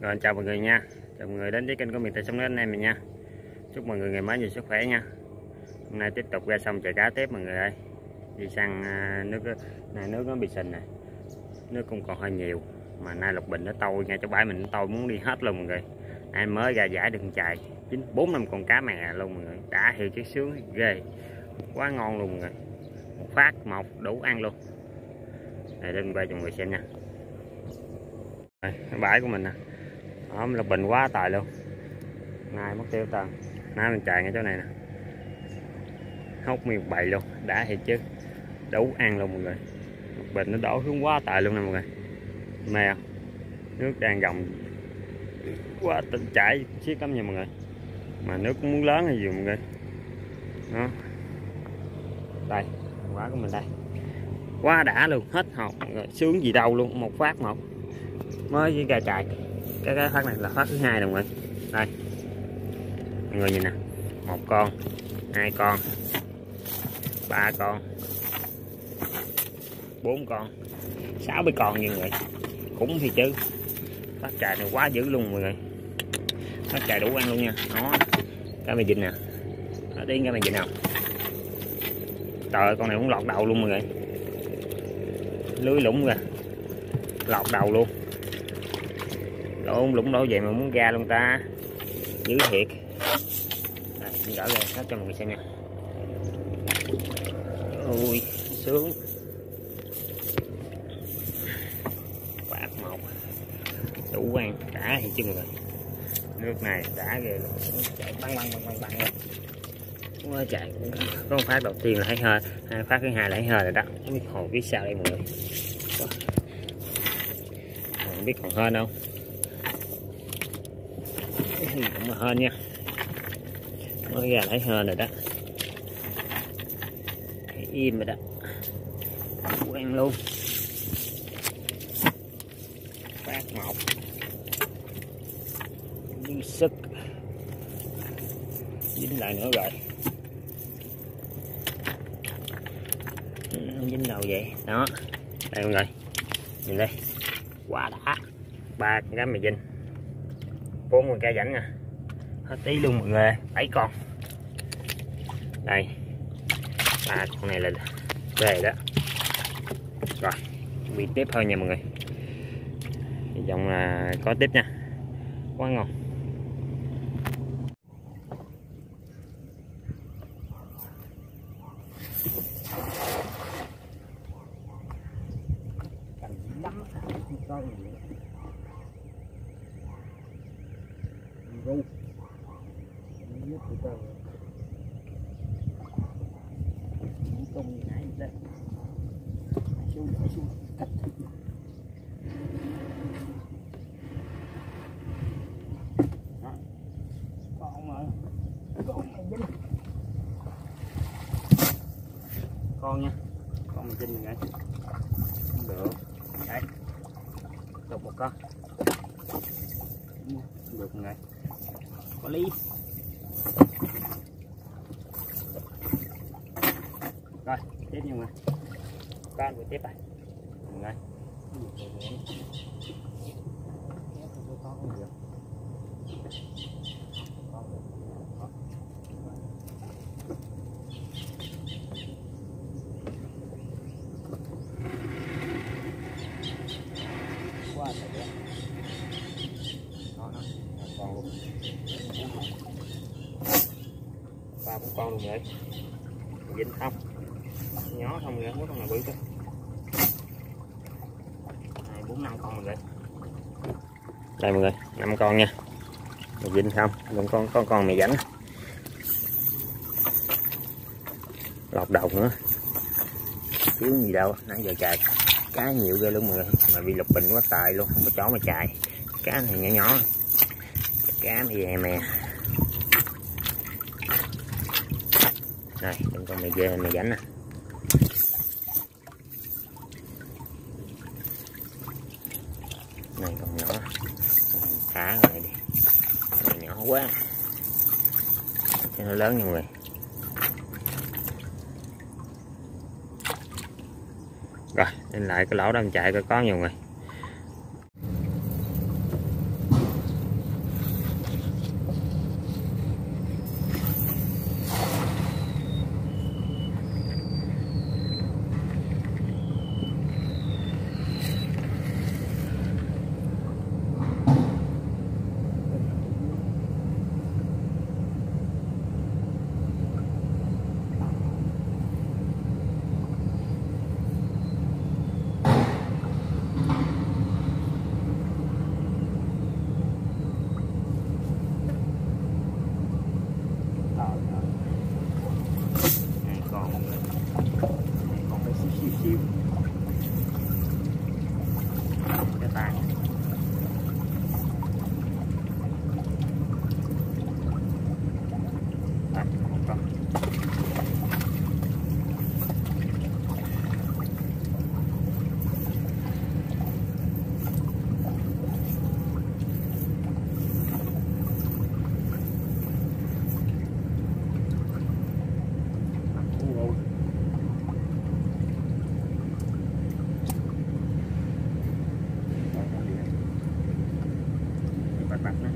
Rồi, chào mọi người nha, chào mọi người đến với kênh của Miền Tây Sông Nước anh em mình nha. Chúc mọi người ngày mới nhiều sức khỏe nha. Hôm nay tiếp tục ra sông chợ cá tiếp mọi người ơi. Đi sang nước này, nước nó bị sình này, nước cũng còn hơi nhiều mà nay lục bình nó tôi ngay chỗ bãi mình, nó tôi muốn đi hết luôn mọi người. Ai mới ra giải đừng chạy 4-5 con cá mè luôn mọi người, đã hiệu chứ sướng ghê, quá ngon luôn mọi người, một phát một đủ ăn luôn. Này đem quay cho mọi người xem nha. Đây, bãi của mình nè, đó là bình quá tài luôn. Nay mất tiêu tần, nay mình chạy ngay chỗ này nè, hốc miêu bậy luôn, đã thiệt chứ, đủ ăn luôn mọi người. Bình nó đổ xuống quá tài luôn nè mọi người, mè nước đang gồng quá chảy xiết lắm nha mọi người, mà nước cũng muốn lớn hay gì mọi người. Đó, đây quá của mình đây, quá đã luôn, hết hồn mọi người, sướng gì đâu luôn, một phát một. Mới với gà chạy cái phát này là phát thứ hai đồng mọi người. Đây mọi người nhìn nè, 1 con, 2 con, 3 con, 4 con, 60 con như vậy cũng thì chứ. Phát chạy này quá dữ luôn mọi người, phát chạy đủ ăn luôn nha. Nó cá mè vịt nè, nó đến cá mè vịt nào, trời ơi, con này cũng lọt đầu luôn mọi người, lưới lủng ra lọt đầu luôn. Lỗ lũng đổ vậy mà muốn ra luôn ta, dữ thiệt. Đây, mình gỡ ra hết cho mọi người xem nha. Ui, sướng. Bạc một, đủ ăn, đã thì chứ mọi người. Nước này đã ghê luôn, chạy băng luôn. Quá chạy, có 1 phát đầu tiên là thấy hơi, 2 phát thứ hai là thấy hơi rồi đó. Ui, hồi biết sao đây mọi người. Không biết còn hơn không? Cũng là hên nha, mới ra lấy hên rồi đó, im rồi đó, quen luôn. Phát một dư sức, dính lại nữa rồi, dính đầu vậy đó. Đây mọi người nhìn đây, quá đã, 3 con cá mè vinh, 4 con cá rảnh nè, hết tí luôn mọi người, 7 con. Đây, 3 con này là về đó. Rồi, bị tiếp thôi nha mọi người. Dòng là có tiếp nha, quá ngon. Râu nước từ từ công nãy đây xuống cắt đó, con mà dính con nha, con mình dính này không được đấy, được 1 con không được này. Có lý. Rồi, tiếp nhưng mà con vừa tiếp này. Rồi. Qua rồi. Đó nó còn luôn. 3-4 con luôn vậy, dính không nhỏ không vậy, không có con nào bự cơ. 4-5 con rồi vậy. Đây mọi người, 5 con nha, dính không còn con mè rảnh lọt đầu nữa, chứ gì đâu. Nãy giờ chạy cá nhiều ghê luôn mọi người, mà bị lục bình quá tài luôn, không có chỗ mà chạy. Cá này nhỏ nhỏ, cá mè mè. Đây, con mè dê, mè rảnh nè. Này còn nhỏ, thả lại đi, còn nhỏ quá, cho nó lớn nha mọi người. Rồi, lên lại cái lỗ đó mình chạy coi có nhiều người. mặt đó.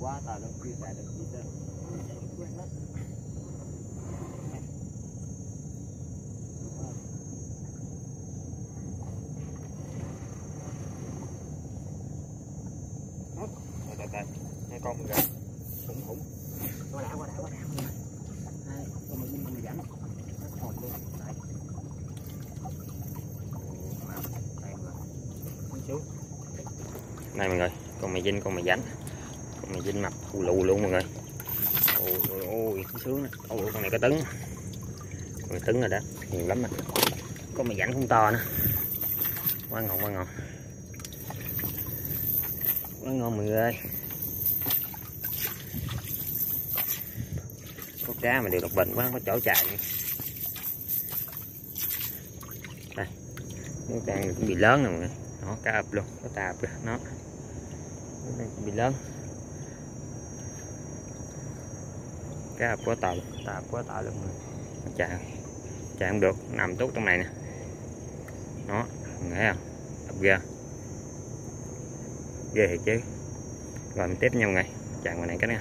Quá tà luôn, chia sẻ được gì đâu. Quên mất. Đây, đây, đây. Con mình gà. Cũng khủng. Qua đã, qua đã, qua đã. Đây, con mình gắn. Nó hồn luôn. Đây. Này mọi người, con mày vinh, con mày dánh. Mày dính mập u lù luôn mọi người. Ôi ôi sướng nè. Ôi con này có tấn. Con này tấn rồi đó, nhiều lắm nè. Con mày rảnh cũng to nữa. Quá ngon, quá ngon. Quá ngon mọi người ơi. Có cá mà đều độc bệnh quá, không có chỗ chạy. Đây. Cái càng này cũng bị lớn nè mọi người. Nó cá ập luôn, có tạp kìa, nó. Cái cũng bị lớn. Cá quá tạp, quá tạp luôn rồi. Chạy không được, nằm tốt trong này nè. Nó, thấy không? Đập ra. Ghê thiệt chứ. Rồi mình tiếp nhau ngày. Chạy ngoài này cái nha.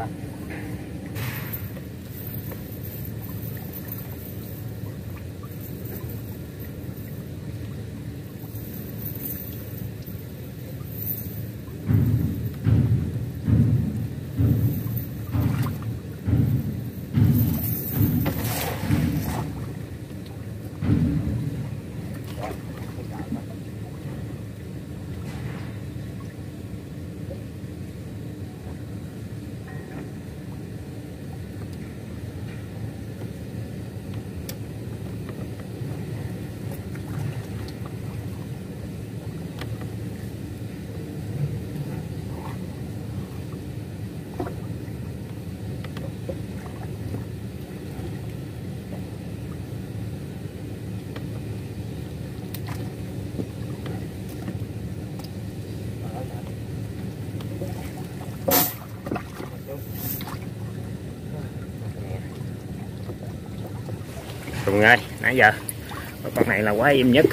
ta. Tùng ơi, nãy giờ con này là quá im nhất,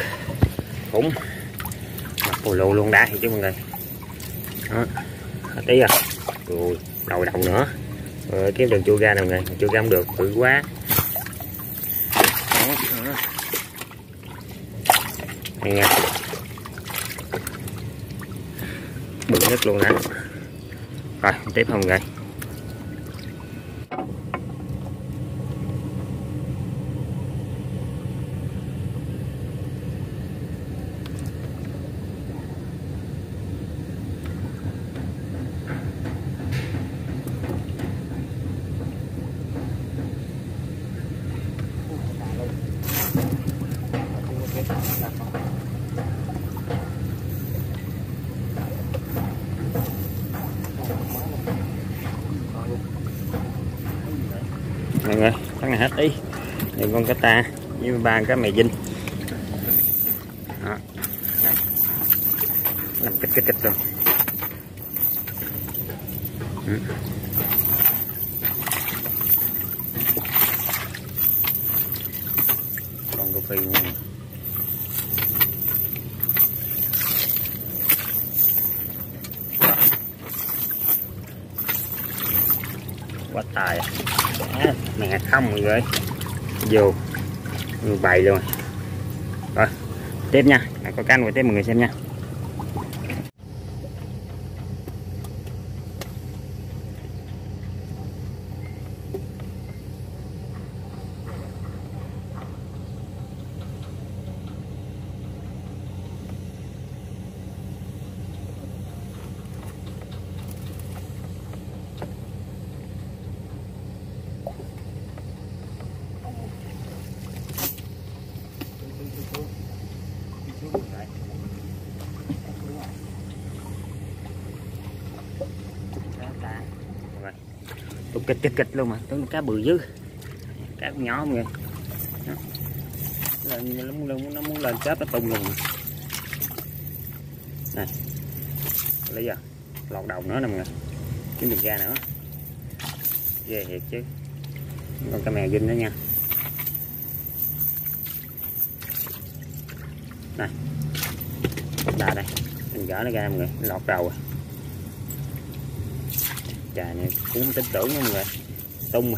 cũng phù lù luôn đã chứ mọi người. Đó, tí rồi, rồi đầu đồng nữa, rồi kiếm đường chui ra nè mọi người, chui ra không được, bự quá. Đó. Đây nha, bự nhất luôn đã. Rồi tiếp không mọi người. Mọi người, con này hết ý, thì con cá ta với ba cái mè dinh, làm kịch rồi. Còn cà phê nữa. Quá tài à. Mẹ không mọi người, vô bày luôn rồi. Tiếp nha, có canh rồi tiếp mọi người xem nha. Kịch luôn mà, tưởng cá bự dữ, cá con nhỏ không kìa. Nó muốn lên chớp nó tung luôn này. Lấy giờ lọt đầu nữa nè mọi người, kiếm được ra nữa, ghê thiệt chứ. Con cá mè dinh đó nha, này đà đây, mình gỡ nó ra mọi người, lọt đầu rồi. Chà này cũng không tin tưởng mọi người, tung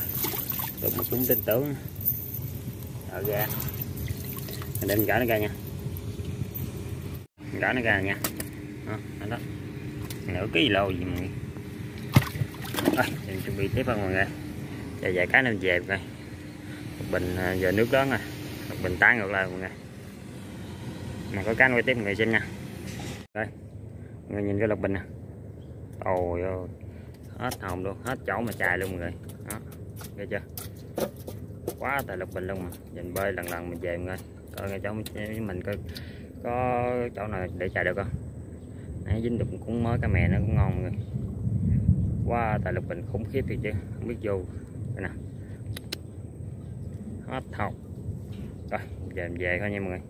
mà cũng tin tưởng. Ở ra mình đem gỡ nó ra nha, gỡ nó ra nha. Đó, đó. Nửa ký lô gì mọi người. Rồi, mình chuẩn bị tiếp không mọi người. Giờ vài cái nên về rồi. Bình giờ nước đó nè, bình tái ngược lại mọi người. Mà có cá nuôi tiếp mọi người xem nha. Rồi, mọi người nhìn cái lọc bình nè. Ôi ơi, hết hồn luôn, hết chỗ mà chài luôn mọi người. Đó, nghe chưa, quá tài lục bình luôn mà. Nhìn bơi lần lần mình về mọi người, coi ngay chỗ mình coi có chỗ nào để chài được không. Nãy dính được cũng mới, cá mè nó cũng ngon mọi người. Quá tài lục bình khủng khiếp thì chứ, không biết vô đây nè, hết hồn rồi, về mình về thôi nha mọi người.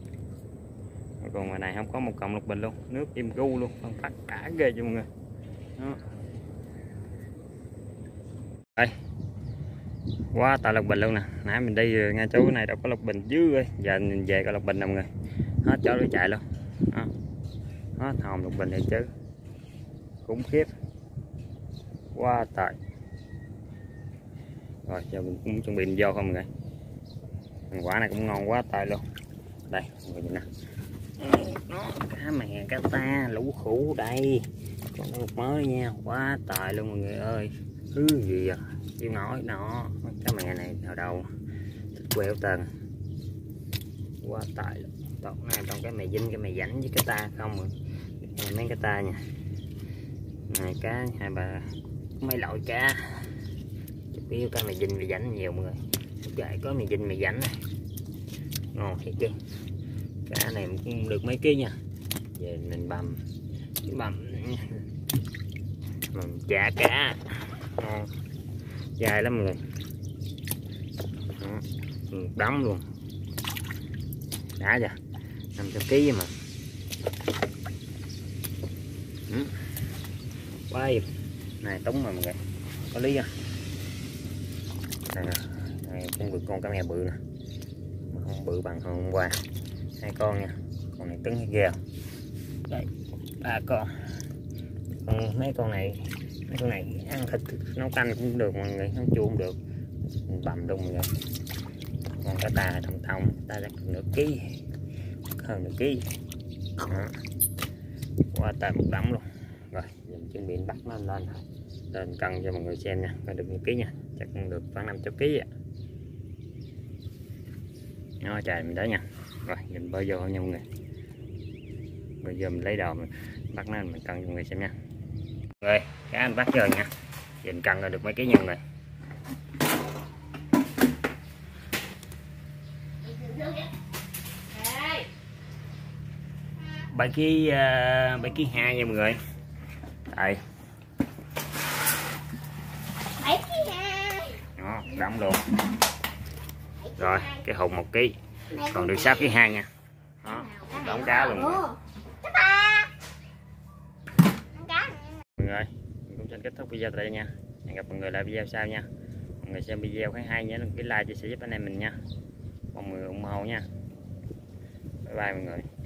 Còn ngoài này không có một cọng lục bình luôn, nước im gu luôn, không phát cả ghê cho mọi người. Đó. Đây. Quá tại lộc bình luôn nè, nãy mình đi ngay chỗ này đâu có lộc bình dữ ơi, giờ mình về coi lộc bình nè mọi người, hết chỗ để chạy luôn. Đó. Hết hồn lộc bình này chứ, khủng khiếp, quá tại. Rồi giờ mình cũng chuẩn bị mình vô không mọi người. Thằng quả này cũng ngon quá tay luôn. Đây mọi người nè. Nó cá mè cá ta lũ khủ đây. Còn một mới nha, quá tài luôn mọi người ơi. Thứ gì vậy? Chịu nổi nó. Cá mè này nào đâu. Thích quẹo tần. Quá tài luôn. Toàn này toàn cái mè dinh, cái mè rảnh với cái ta không rồi. Này mấy cái ta nha. Này cá hai bà mấy loại cá. Yêu cái mè dinh mè rảnh nhiều mọi người. Chạy có mè dinh mè rảnh này. Ngon thiệt chứ. Cá này cũng được mấy ký nha. Về mình bầm. Bầm chả cá. Ngon. Dài lắm mọi người. Đó. Đóng luôn. Đã chưa? 500 kg vậy mà. Quá im. Này tống mà mọi người. Có lý không? Này nè, này cũng được con cá mè bự nè. Mà không bự bằng hôm qua. Hai con nha. Con này cứng ghê. Đây, ba con. Còn mấy con này ăn thịt nấu canh cũng được mọi người, nấu chua cũng được. Bầm đông mọi người. Con cá ta thông thông, ta đặt nửa ký. Hơn nửa ký. Qua tay một đống luôn. Rồi, mình chuẩn bị bắt nó lên thôi. Lên cân cho mọi người xem nha, coi được nhiêu ký nha. Chắc cũng được khoảng 500 kg ạ. Nó trời mình đó nha. Rồi, mình bơi vô nha mọi người. Bây giờ mình lấy đầu mình bắt nó, mình cân cho mọi người xem nha. Rồi, cá anh bắt rồi nha. Giờ mình cân là được mấy ký nha mọi người. bảy ký 2 nha mọi người. Đây. 7 kg 2. Đó, đóng luôn. Rồi, cái hồn 1 kg. Còn được 6 kg 2 nha. Đó, đóng cá luôn. Mọi người, mình cũng xin kết thúc video tại đây nha. Hẹn gặp mọi người lại video sau nha. Mọi người xem video thấy hay nhớ đăng ký like chia sẻ giúp anh em mình nha. Mọi người ủng hộ nha. Bye bye mọi người.